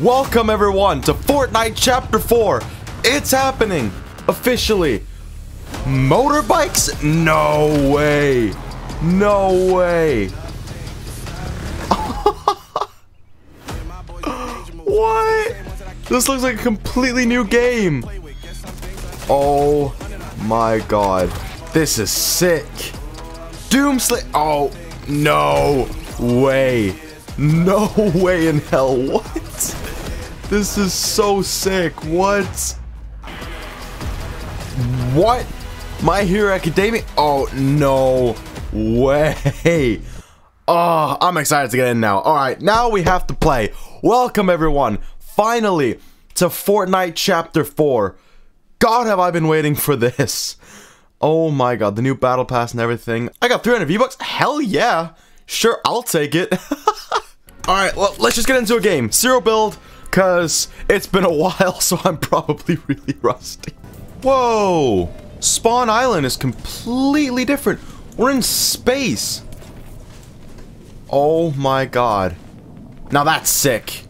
Welcome everyone to Fortnite Chapter 4. It's happening officially. Motorbikes? No way. No way. What? This looks like a completely new game. Oh my god. This is sick. Doom Slayer. Oh, no way. No way in hell. What? This is so sick. What? What? My Hero Academia? Oh, no way. Oh, I'm excited to get in now. Alright, now we have to play. Welcome, everyone, finally, to Fortnite Chapter 4. God, have I been waiting for this. Oh my god, the new battle pass and everything. I got 300 V-Bucks? Hell yeah. Sure, I'll take it. Alright, well, let's just get into a game. Zero build, because it's been a while, so I'm probably really rusty. Whoa! Spawn Island is completely different. We're in space. Oh my god. Now that's sick.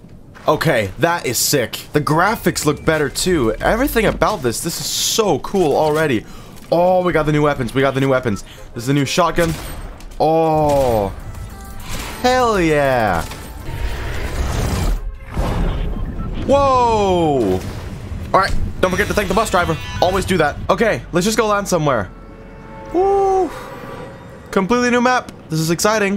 Okay, that is sick. The graphics look better too. Everything about this is so cool already. Oh, we got the new weapons. This is the new shotgun. Oh, hell yeah. Whoa. All right. Don't forget to thank the bus driver. Always do that. Okay, let's just go land somewhere. Woo! Completely new map. This is exciting.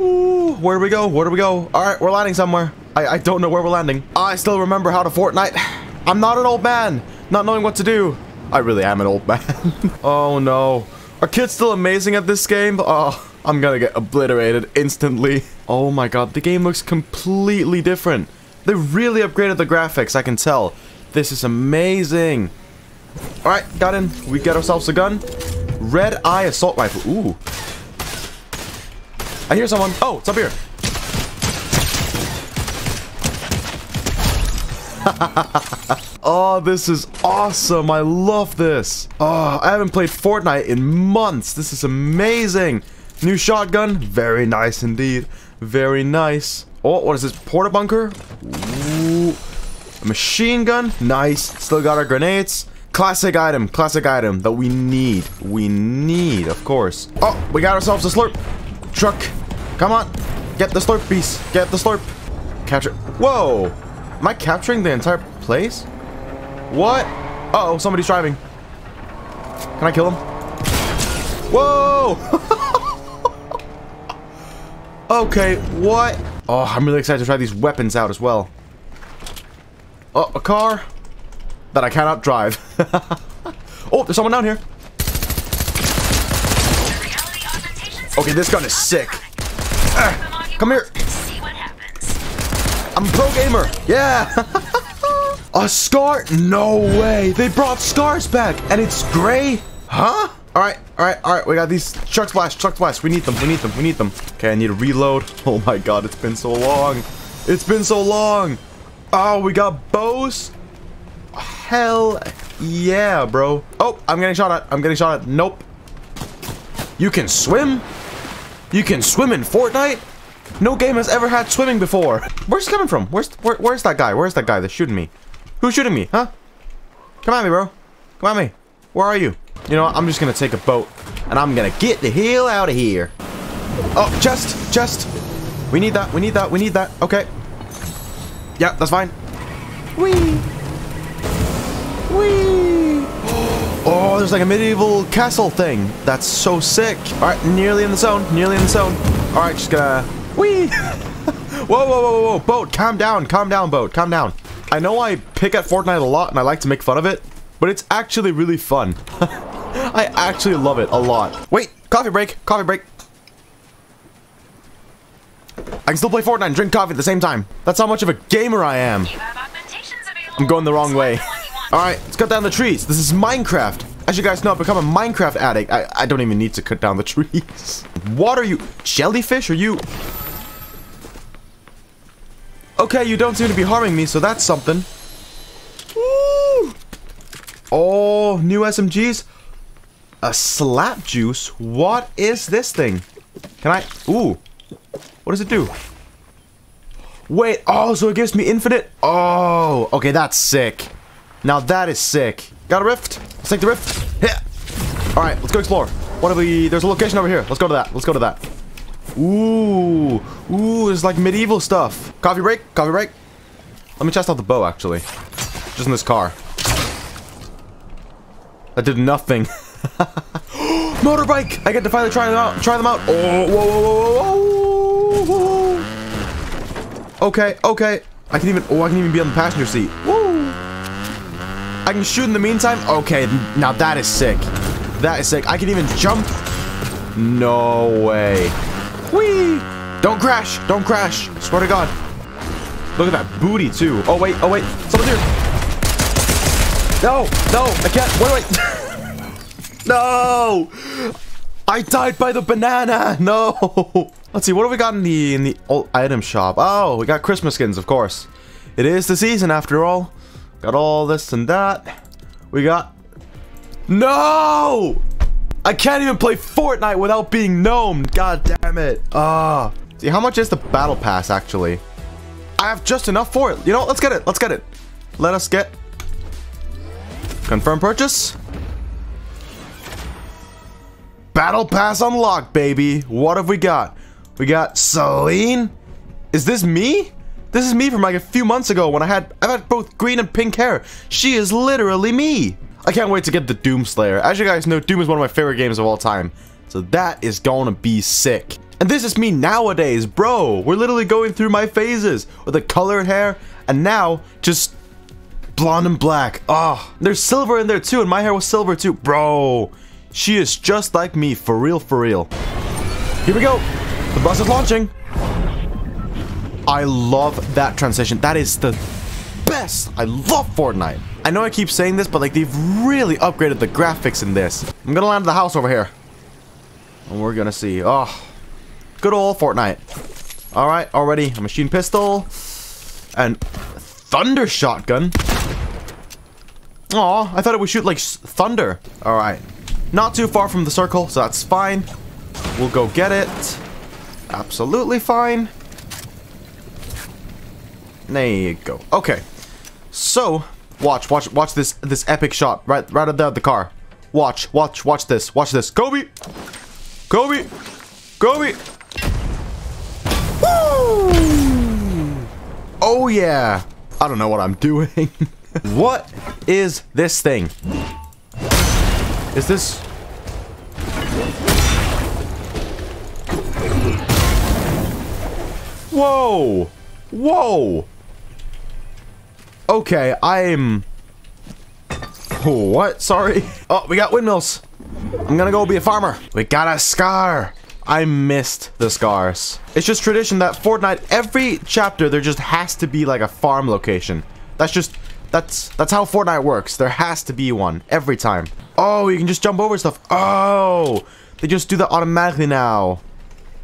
Ooh, where do we go? All right, we're landing somewhere. I don't know where we're landing. I still remember how to Fortnite. I'm not an old man, not knowing what to do. I really am an old man. Oh no. Are kids still amazing at this game? Oh, I'm gonna get obliterated instantly. Oh my god, the game looks completely different. They really upgraded the graphics, I can tell. This is amazing. Alright, got in. We get ourselves a gun. Red Eye Assault Rifle. Ooh. I hear someone. Oh, it's up here. Oh, this is awesome. I love this. Oh, I haven't played Fortnite in months. This is amazing. New shotgun. Very nice indeed. Very nice. Oh, what is this? Porta bunker? Ooh. A machine gun. Nice. Still got our grenades. Classic item. That we need. Of course. Oh, we got ourselves a slurp truck. Come on. Get the slurp piece. Get the slurp. Capture. Whoa. Am I capturing the entire place? What? Uh-oh. Somebody's driving. Can I kill him? Whoa. Okay. What? Oh, I'm really excited to try these weapons out as well. Oh, a car that I cannot drive. Oh, there's someone down here. Okay, this gun is sick. Come here. I'm a pro gamer. Yeah. A scar? No way. They brought scars back, and it's gray? Huh? All right, we got these Chug Splash. We need them. Okay, I need to reload. Oh my god, it's been so long. Oh, we got bows? Hell yeah, bro. Oh, I'm getting shot at. Nope. You can swim? You can swim in Fortnite? No game has ever had swimming before. Where's he coming from? Where's that guy? That's shooting me? Who's shooting me, huh? Come at me, bro. Where are you? You know what? I'm just gonna take a boat, and I'm gonna get the hell out of here. Oh, chest. We need that. Okay. Yeah, that's fine. Wee. Oh, there's like a medieval castle thing. That's so sick. All right, nearly in the zone. All right, just gonna wee. Whoa. Boat, calm down, boat. I know I pick at Fortnite a lot, and I like to make fun of it, but it's actually really fun. I actually love it a lot. Wait, coffee break. I can still play Fortnite and drink coffee at the same time. That's how much of a gamer I am. I'm going the wrong way. Alright, let's cut down the trees. This is Minecraft. As you guys know, I've become a Minecraft addict. I don't even need to cut down the trees. What are you? Jellyfish? Are you? Okay, you don't seem to be harming me, so that's something. Woo! Oh, new SMGs. A slap juice? What is this thing? Can I? Ooh. What does it do? Wait, oh, so it gives me infinite? Oh, okay, that's sick. Now that is sick. Got a rift? Let's take the rift. Yeah. Alright, let's go explore. What have we... There's a location over here. Let's go to that. Let's go to that. Ooh. Ooh, it's like medieval stuff. Coffee break? Coffee break? Let me test out the bow, actually. Just in this car. That did nothing. Motorbike! I get to finally try them out. Oh, whoa, whoa, whoa, whoa, whoa. Okay, okay. I can even... Oh, I can even be on the passenger seat. Woo! I can shoot in the meantime. Okay, now that is sick. That is sick. I can even jump. No way. Whee! Don't crash! Don't crash! Swear to God. Look at that booty, too. Oh, wait. Oh, wait. Someone's here. No! No! I can't. Wait. No! I died by the banana! No! Let's see. What have we got in the old item shop? Oh, we got Christmas skins, of course. It is the season, after all. Got all this and that. We got... No! I can't even play Fortnite without being gnomed. God damn it. See, how much is the battle pass, actually? I have just enough for it. You know what? Let's get it. Let's get it. Let us get... Confirm purchase. Battle pass unlocked, baby. What have we got? We got Selene. Is this me? This is me from like a few months ago when I've had both green and pink hair. She is literally me. I can't wait to get the Doom Slayer. As you guys know, Doom is one of my favorite games of all time. So that is gonna be sick. And this is me nowadays, bro. We're literally going through my phases with the colored hair and now just blonde and black. Ah, oh, there's silver in there too, and my hair was silver too, bro. She is just like me, for real, for real. Here we go. The bus is launching. I love that transition. That is the best. I love Fortnite. I know I keep saying this, but like they've really upgraded the graphics in this. I'm gonna land the house over here. And we're gonna see. Oh, good old Fortnite. All right, already a machine pistol and Thunder shotgun. Aw, I thought it would shoot like thunder. All right, not too far from the circle, so that's fine. We'll go get it. Absolutely fine. There you go. Okay, so watch this epic shot right out of the car. Watch this. Kobe. Woo! Oh yeah. I don't know what I'm doing. What is this thing? Is this? Whoa! Whoa! Okay, I'm... Oh, what? Sorry. Oh, we got windmills. I'm gonna go be a farmer. We got a scar. I missed the scars. It's just tradition that Fortnite, every chapter, there just has to be like a farm location. That's how Fortnite works. There has to be one every time. Oh, you can just jump over stuff. Oh, they just do that automatically now.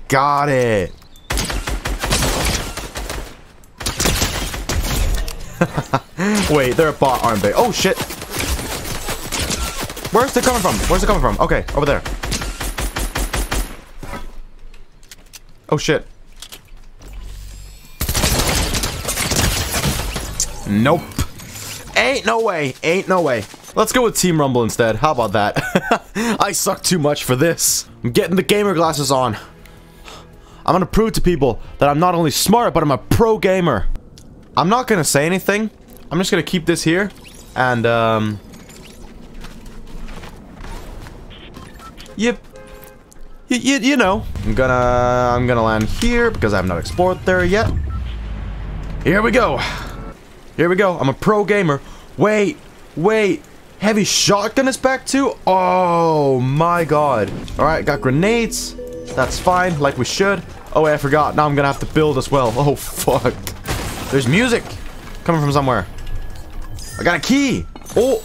Got it. Wait, they're a bot, aren't they? Oh shit! Where's it coming from? Okay, over there. Oh shit! Nope. Ain't no way. Ain't no way. Let's go with Team Rumble instead. How about that? I suck too much for this. I'm getting the gamer glasses on. I'm gonna prove to people that I'm not only smart, but I'm a pro gamer. I'm not gonna say anything. I'm just gonna keep this here, and you know, I'm gonna land here because I have not explored there yet. Here we go. Here we go. I'm a pro gamer. Wait, wait. Heavy shotgun is back too. Oh my god. All right, got grenades. That's fine, like we should. Oh wait, I forgot. Now I'm gonna have to build as well. Oh fuck. There's music coming from somewhere. I got a key. Oh,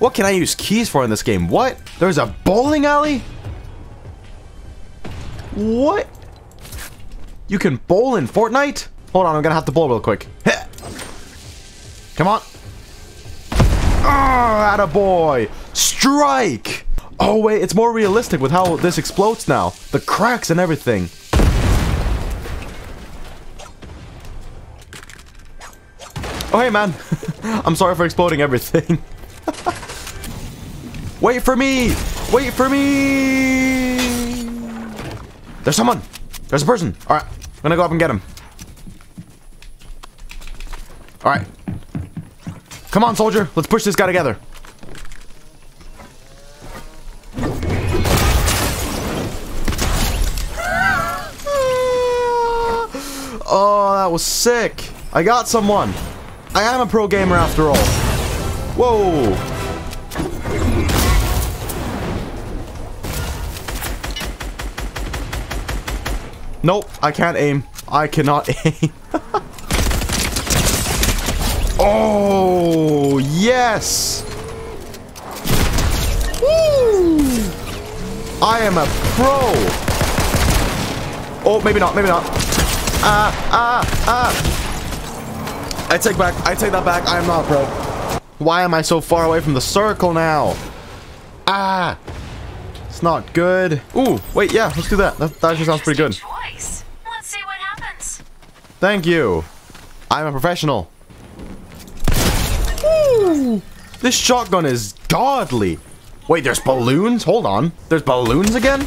what can I use keys for in this game? What? There's a bowling alley? What? You can bowl in Fortnite? Hold on, I'm gonna have to bowl real quick. Come on. Oh, attaboy. Strike. Oh wait, it's more realistic with how this explodes now. The cracks and everything. Oh, hey, man. I'm sorry for exploding everything. Wait for me! Wait for me! There's someone! There's a person! Alright, I'm gonna go up and get him. Alright. Come on, soldier! Let's push this guy together. Oh, that was sick! I got someone! I am a pro gamer after all. Whoa! Nope, I can't aim. I cannot aim. Oh, yes! Woo! I am a pro! Oh, maybe not, maybe not. I take that back. I am not a pro. Why am I so far away from the circle now? Ah! It's not good. Ooh, wait, yeah, let's do that. That actually sounds pretty good. Let's see what happens. Thank you. I'm a professional. Ooh, this shotgun is godly. Wait, there's balloons? Hold on. There's balloons again?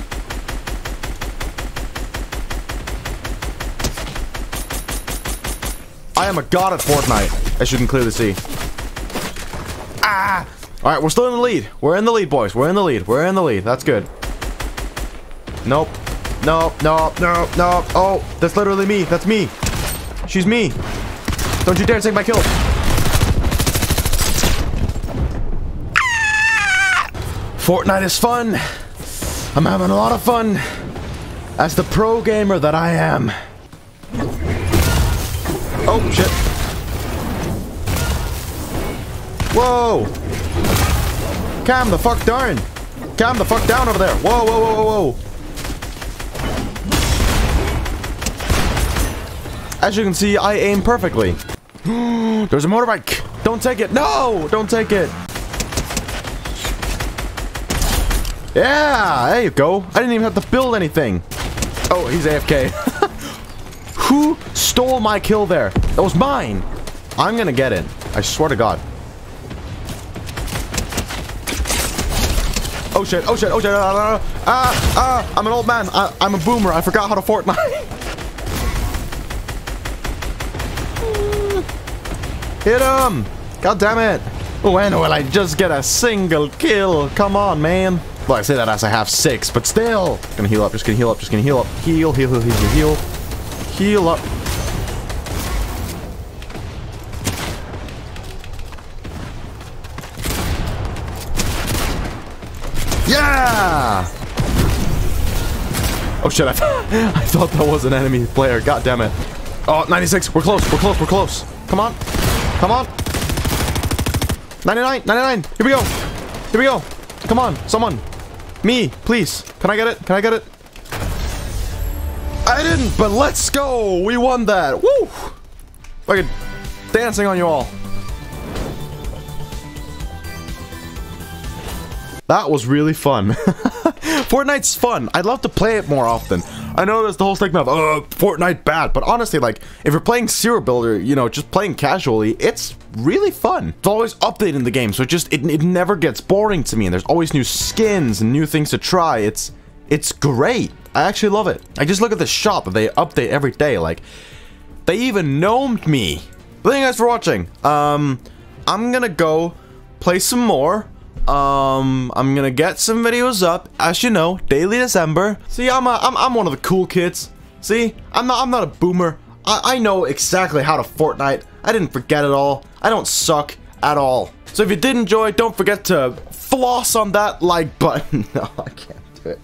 I am a god at Fortnite, as you can clearly see. Ah! Alright, we're still in the lead. We're in the lead, boys. We're in the lead. We're in the lead. That's good. Nope. Nope. Nope. Nope. Nope. Oh, that's literally me. That's me. She's me. Don't you dare take my kill. Ah! Fortnite is fun. I'm having a lot of fun. As the pro gamer that I am. Oh, shit. Whoa! Calm the fuck down! Calm the fuck down over there! Whoa, whoa, whoa, whoa, whoa! As you can see, I aim perfectly. There's a motorbike! Don't take it! No! Don't take it! Yeah! There you go! I didn't even have to build anything! Oh, he's AFK. Who stole my kill there? That was mine! I'm gonna get it. I swear to God. Oh shit, oh shit, oh shit, I'm an old man, I'm a boomer, I forgot how to Fortnite. Hit him! God damn it! When will I just get a single kill? Come on, man. Well, I say that as I have 6, but still! Just gonna heal up, just gonna heal up, just gonna heal up. Heal, heal, heal, heal, heal. Heal up. Yeah! Oh shit, I thought that was an enemy player. God damn it. Oh, 96. We're close. We're close. We're close. Come on. Come on. 99. 99. Here we go. Here we go. Come on. Someone. Me, please. Can I get it? Can I get it? I didn't, but let's go. We won that. Woo! Fucking dancing on you all. That was really fun. Fortnite's fun. I'd love to play it more often. I know there's the whole stigma of, oh, Fortnite bad. But honestly, like, if you're playing Zero Builder, you know, just playing casually, it's really fun. It's always updating the game, so it never gets boring to me. And there's always new skins and new things to try. It's great. I actually love it. I just look at the shop that they update every day. Like, they even gnomed me. But thank you guys for watching. I'm gonna go play some more. I'm gonna get some videos up, as you know, daily December. See, I'm one of the cool kids. See, I'm not a boomer. I know exactly how to Fortnite. I didn't forget it all. I don't suck at all. So if you did enjoy, don't forget to floss on that like button. No, I can't do it.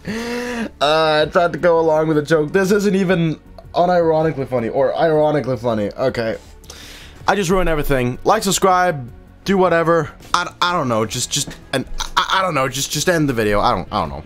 I tried to go along with a joke. This isn't even unironically funny, or ironically funny. Okay. I just ruined everything. Like, subscribe. Do whatever. I don't know. Just end the video. I don't know.